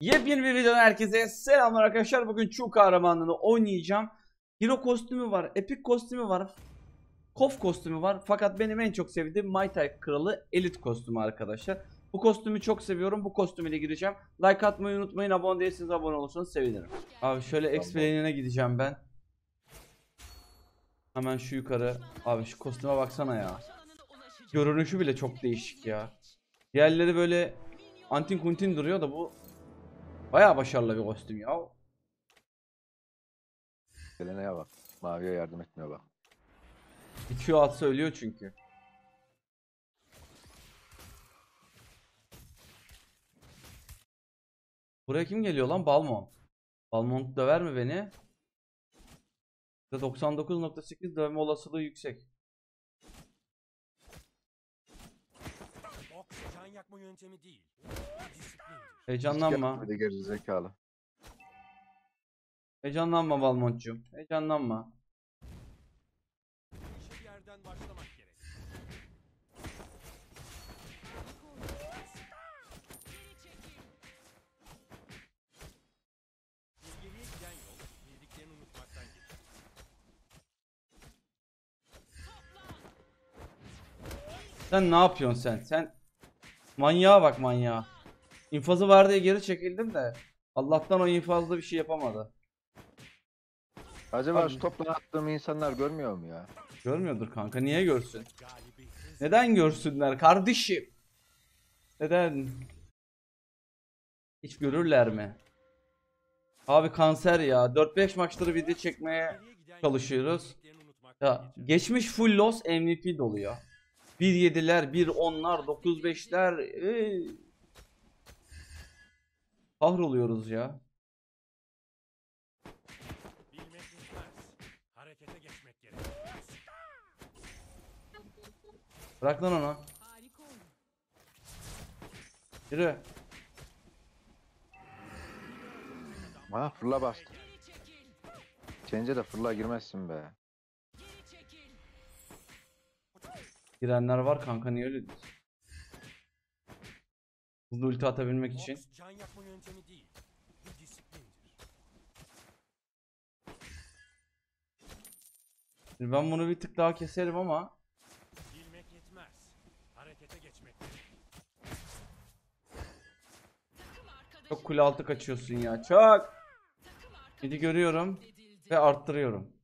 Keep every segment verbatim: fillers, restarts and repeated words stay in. Yepyeni bir videodan herkese selamlar arkadaşlar. Bugün Chou kahramanlığını oynayacağım. Hero kostümü var, epic kostümü var, kof kostümü var. Fakat benim en çok sevdiğim Mai Tai Kralı elit kostümü arkadaşlar. Bu kostümü çok seviyorum. Bu kostümüyle gireceğim. Like atmayı unutmayın. Abone değilseniz abone olursanız sevinirim. Abi şöyle X-Plane'ine gideceğim ben. Hemen şu yukarı. Abi şu kostüme baksana ya. Görünüşü bile çok değişik ya. Diğerleri böyle antin kuntin duruyor da bu bayağı başarılı bir kostüm ya. Selene'ye bak. Mavi'ye yardım etmiyor bak. Bir Q atsa ölüyor çünkü. Buraya kim geliyor lan? Balmond. Balmond döver mi beni? doksan dokuz nokta sekiz dövme olasılığı yüksek. Yakma yöntemi değil. Heyecanlanma. Hadi geri zekalı. Heyecanlanma Balmont'cum. Heyecanlanma. Bir yerden başlamak gerek. Geriye giden yol bildiklerini unutmaktan geçer. Sen ne yapıyorsun sen? Sen manyağa bak manyağa. İnfazı var diye geri çekildim de Allah'tan o infazda bir şey yapamadı. Acaba abi, şu topla attığım insanlar görmüyor mu ya? Görmüyordur kanka, niye görsün? Neden görsünler kardeşim? Neden? Hiç görürler mi? Abi kanser ya. dört beş maçları video çekmeye çalışıyoruz. Ya, geçmiş full loss M V P doluyor. bir yediler, bir onlar, dokuz beşler ee, kahroluyoruz ya. Bırak lan onu. Yürü. Bana fırla bastı. Sence de fırla girmezsin be. Girenler var kanka, niye öyle diyorsun? Hızlı ulti atabilmek için. Şimdi ben bunu bir tık daha keserim ama bilmek yetmez. Harekete geçmek. Çok kule altı kaçıyorsun ya. Çok. Şimdi görüyorum ve arttırıyorum.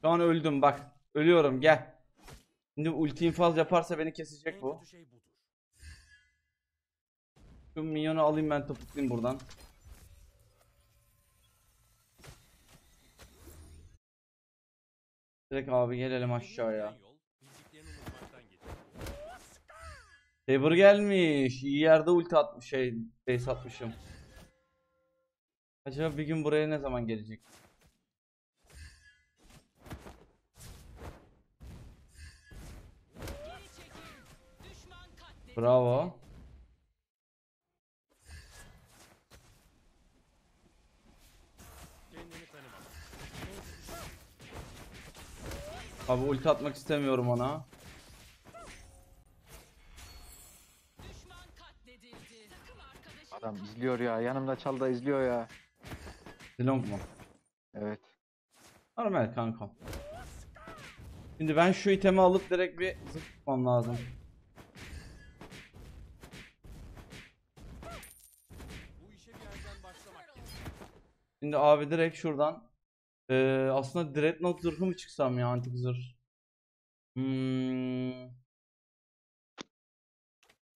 Şu an öldüm bak. Ölüyorum, gel. Şimdi ulti infaz yaparsa beni kesecek bu. Şu minyonu alayım ben, topuklayayım buradan. Direkt abi gelelim aşağıya. Saber gelmiş. İyi yerde ulti atmış, şey base atmışım. Acaba bir gün buraya ne zaman gelecek? Bravo. Abi ulti atmak istemiyorum ona. Adam izliyor ya, yanımda çal da izliyor ya. Delong mu? Evet. Normal kanka. Şimdi ben şu itemi alıp direkt bir zıp tutmam lazım. Şimdi abi direkt şuradan ee, aslında Dreadnought zırhı mı çıksam ya, antik zırh? Hmm.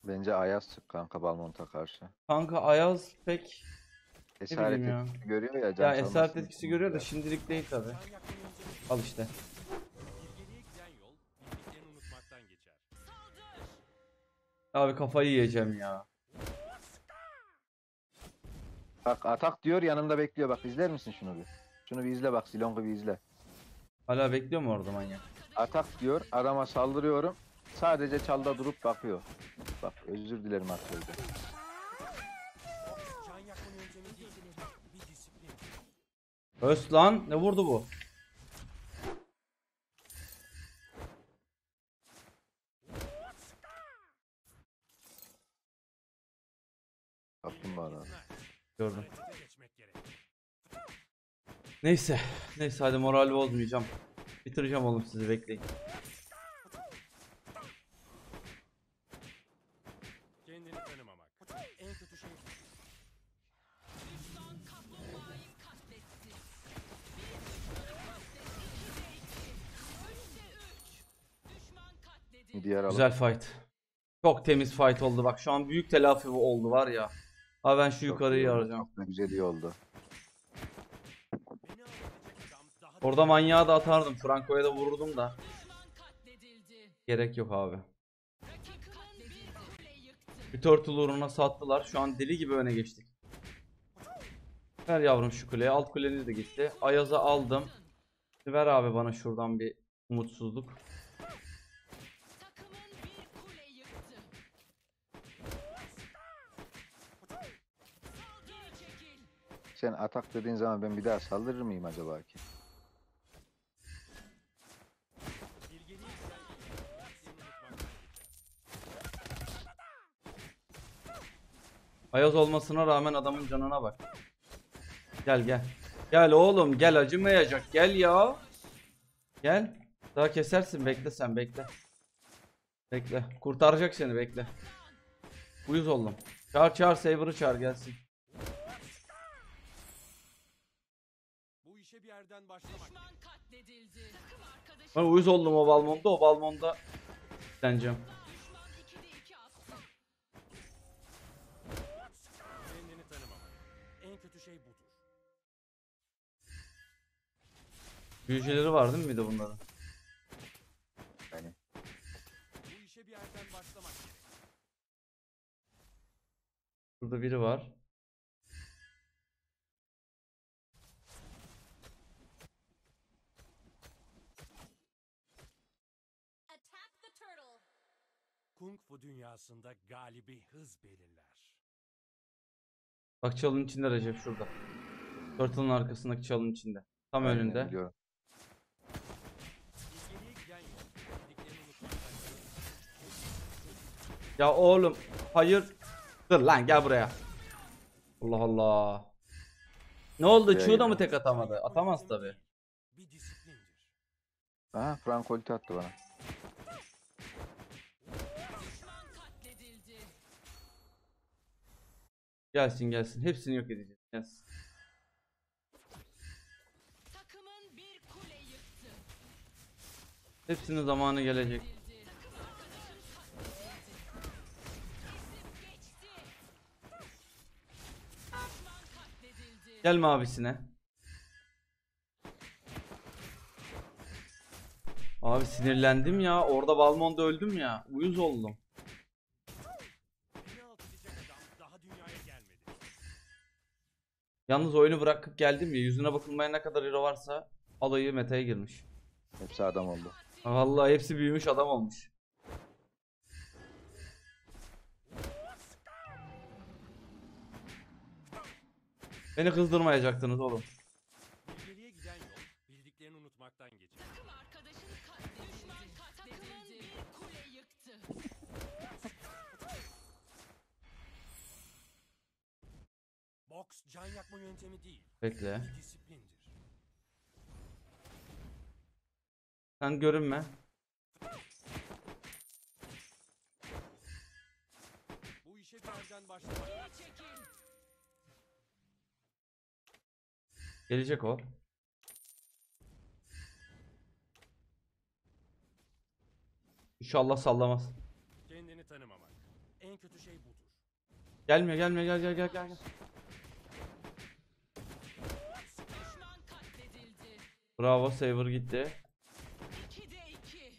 Bence Ayaz çık kanka Balmont'a karşı. Kanka Ayaz pek esaret etkisi görüyor ya. Ya esaret etkisi görüyor da şimdilik değil tabi. Al işte. Abi kafayı yiyeceğim ya. Bak atak diyor, yanımda bekliyor, bak izler misin şunu bir? Şunu bir izle bak, Zilong'u bir izle. Hala bekliyor mu orada manyak? Atak diyor, adama saldırıyorum. Sadece çalda durup bakıyor. Bak özür dilerim aklımda. Öst lan, ne vurdu bu? Attım bana. Gördüm. Neyse, neyse hadi moral bozmayacağım. Bitireceğim oğlum sizi, bekleyin. Güzel fight. Çok temiz fight oldu bak, şu an büyük telafi oldu var ya. Abi ben şu yukarıyı arayacağım. Güzel iyi oldu. Orada manyağı da atardım, Franco'ya da vururdum da. Gerek yok abi. Bir turtle uğruna sattılar, şu an deli gibi öne geçtik. Ver yavrum şu kuleye, alt kuleniz de gitti. Ayaz'a aldım. Ver abi bana şuradan bir umutsuzluk. Sen atak dediğin zaman ben bir daha saldırır mıyım acaba ki? Ayaz olmasına rağmen adamın canına bak. Gel gel. Gel oğlum gel, acımayacak gel ya. Gel. Daha kesersin, bekle sen bekle. Bekle. Kurtaracak seni, bekle. Uyuz oğlum. Çağır çağır Saber'ı çağır gelsin. Ben uyuz oldum o Balmond'da, o Balmond'da deneceğim. Büyücüleri var değil mi bir de bunların? Yani. Burada biri var. Kung Fu dünyasında galibi hız belirler. Bak çalın içinde Recep, şurada. Turtle'ın arkasındaki çalın içinde. Tam aynen, önünde. Biliyorum. Ya oğlum hayır. Dur lan gel buraya. Allah Allah. Ne oldu? Chou da mı tek atamadı? Atamaz tabi. Aha Franco ulti attı bana. Gelsin gelsin, hepsini yok edeceğiz. Gelsin. Takımın bir kule yıktı. Hepsinin zamanı gelecek. Gelme abisine. Abi sinirlendim ya, orada Balmond'da öldüm ya, uyuz oldum. Yalnız oyunu bırakıp geldim ya, yüzüne bakılmaya ne kadar hero varsa alayı meta'ya girmiş. Hepsi adam oldu. Vallahi hepsi büyümüş adam olmuş. Beni kızdırmayacaktınız oğlum. Geriye giden yol bildiklerini unutmaktan geçiyor. Arkadaşın katledildi. Düşman katledildi. Bir kule yıktı. Boks can yakma yöntemi değil. Bekle. Disiplindir. Sen görünme. Bu işe nereden başlamak? Gelecek o. İnşallah sallamaz. Kendini tanımamak. En kötü şey budur. Gelmiyor, gelmiyor, gel gel gel gel. Bravo, Saber gitti. ikide iki.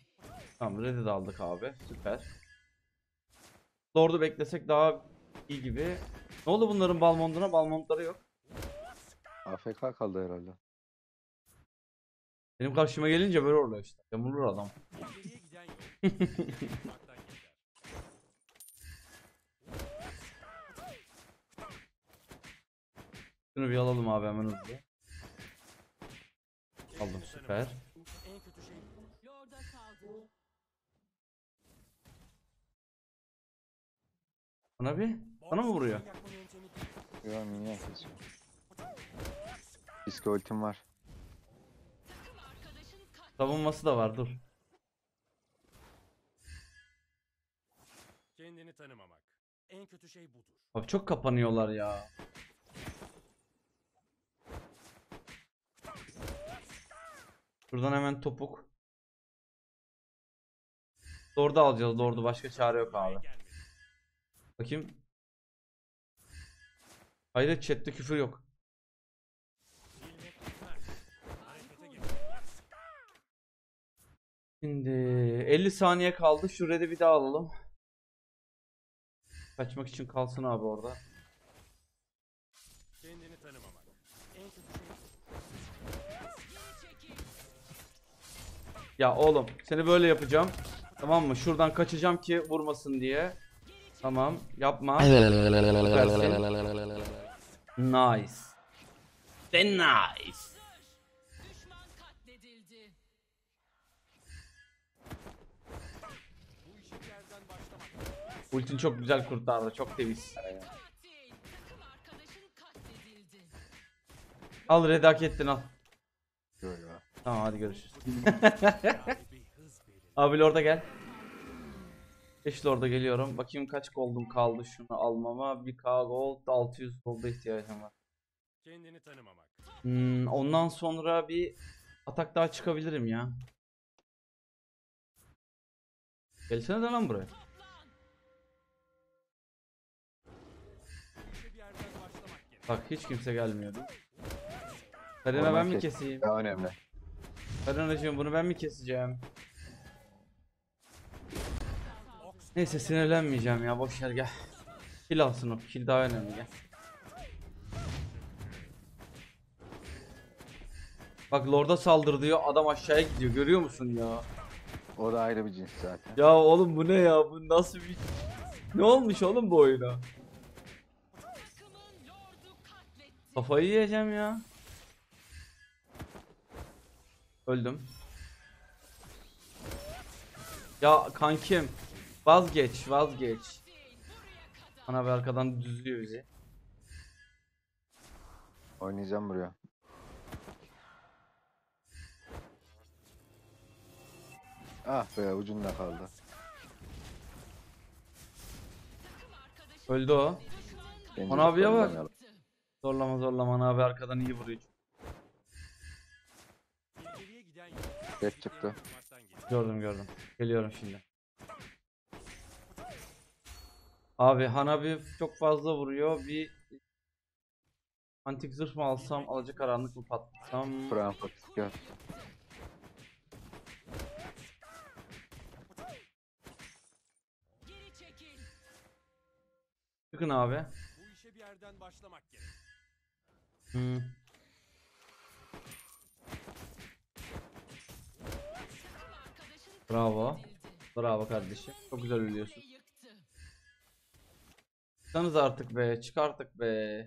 Tamam, Red'i de aldık abi. Süper. Lord'u beklesek daha iyi gibi. Ne oldu bunların Balmond'una? Balmond'ları yok. A F K kaldı herhalde. Benim karşıma gelince böyle oluyor işte. Yamulur adam. Şunu bir alalım abi hemen hızlı. Aldım, süper. Hanabi, bana mı vuruyor? Yok, minyon kesiyor. Fiske ultim var. Savunması da var, dur. Kendini tanımamak. En kötü şey budur. Abi çok kapanıyorlar ya. Buradan hemen topuk. Lord'u alacağız, Lord'u, başka çare yok abi. Bakayım. Hayret, chatte küfür yok. Şimdi elli saniye kaldı, şu red'i bir daha alalım. Kaçmak için kalsın abi orada. Kendini tanımamak. Ya oğlum, seni böyle yapacağım. Tamam mı? Şuradan kaçacağım ki vurmasın diye. Tamam, yapma. Nice. Sen nice. Ultin çok güzel kurtardı, çok temiz. Al red'i, hak ettin, al. Tamam, hadi görüşürüz. Abi orada gel. İşte orada geliyorum. Bakayım kaç gold'um kaldı şunu almama. bir k gold, altı yüz gold'a ihtiyacım var. Kendini tanımamak. Hmm, ondan sonra bir atak daha çıkabilirim ya. Gelsene de lan buraya. Bak, hiç kimse gelmiyordu. Karina, ben mi keseyim? Daha önemli. Karinacığım, bunu ben mi keseceğim? Neyse, sinirlenmeyeceğim ya, boşver, gel. Kill alsın o, kill daha önemli, gel. Bak, Lord'a saldır diyor, adam aşağıya gidiyor, görüyor musun ya? O da ayrı bir cins zaten. Ya oğlum, bu ne ya, bu nasıl bir... Ne olmuş oğlum bu oyuna? Kafayı yiyeceğim ya. Öldüm. Ya kankim, vazgeç, vazgeç. Hanabi arkadan düzlüyor bizi. Oynayacağım buraya. Ah be, ucunda kaldı. Öldü o. Hanabi'ye bak. Zorlama zorlama, Hanabi arkadan iyi vuruyor. Geç çıktı. Gördüm gördüm. Geliyorum şimdi. Abi Hanabi çok fazla vuruyor. Bir antik zırh mı alsam, alacakaranlık mı patlatsam? Franco gel. Çıkın abi. Bu işe bir yerden başlamak gerek. Hmm. Bravo. Bravo kardeşim. Çok güzel ölüyorsun. Çıksanız artık be. Çık artık be.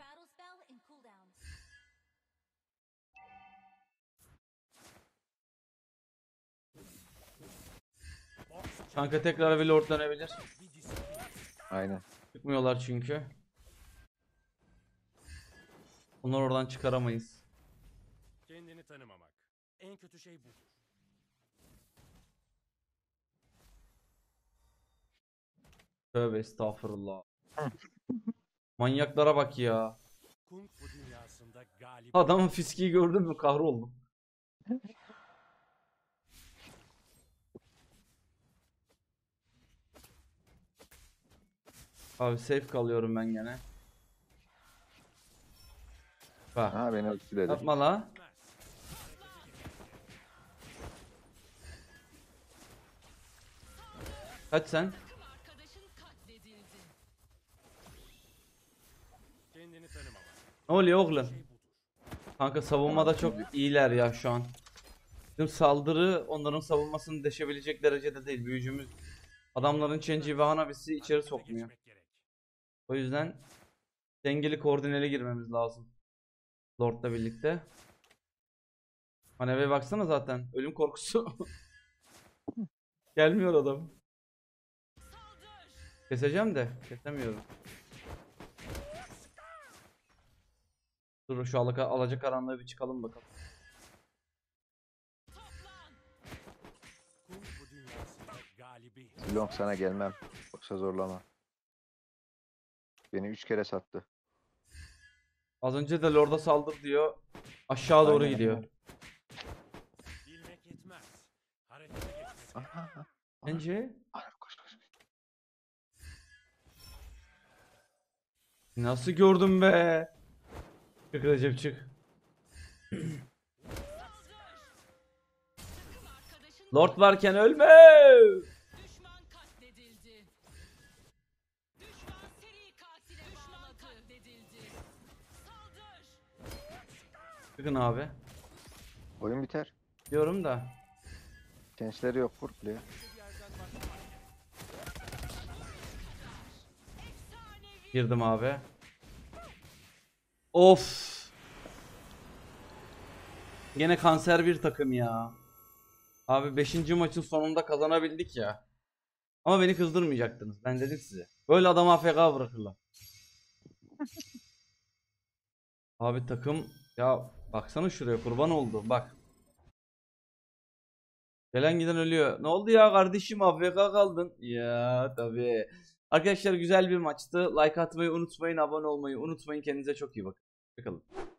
Kanka tekrar bir Lord dönebilir. Aynen. Çıkmıyorlar çünkü. Onlar oradan çıkaramayız. Kendini tanımamak. En kötü şey bu. Tövbe estağfurullah. Manyaklara bak ya. Adamın fiskiyi gördün mü, kahroldum. Abi safe kalıyorum ben gene. Bak. Ha, beni öldürdü. Yapma la. Kaç sen? Ne oluyor oğlum? Kanka savunmada çok iyiler ya şu an. Bizim saldırı onların savunmasını deşebilecek derecede değil. Büyücümüz adamların Çenci ve Hanabisi içeri sokmuyor. O yüzden dengeli koordineli girmemiz lazım. Lord'la birlikte. Hanabi'ye baksana zaten. Ölüm korkusu. Gelmiyor adam. Keseceğim de kesemiyorum. Dur şu alaka, alacakaranlığı bir çıkalım bakalım. Zilong sana gelmem. Yoksa zorlama. Beni üç kere sattı. Az önce de Lord'a saldır diyor. Aşağı doğru aynen gidiyor. Bilmek yetmez. Bence. Nasıl gördüm be? Çık Recep çık. Lord varken ölme. Çıkın abi. Oyun biter. Diyorum da. Gençleri yok kurtuluyor. Girdim abi. Of. Gene kanser bir takım ya. Abi beşinci maçın sonunda kazanabildik ya. Ama beni kızdırmayacaktınız. Ben dedim size. Böyle adamı A F K bırakırlar. Abi takım ya baksana şuraya kurban oldu bak. Gelen giden ölüyor. Ne oldu ya kardeşim A F K kaldın. Ya tabii. Arkadaşlar güzel bir maçtı. Like atmayı unutmayın, abone olmayı unutmayın. Kendinize çok iyi bakın. Bakalım.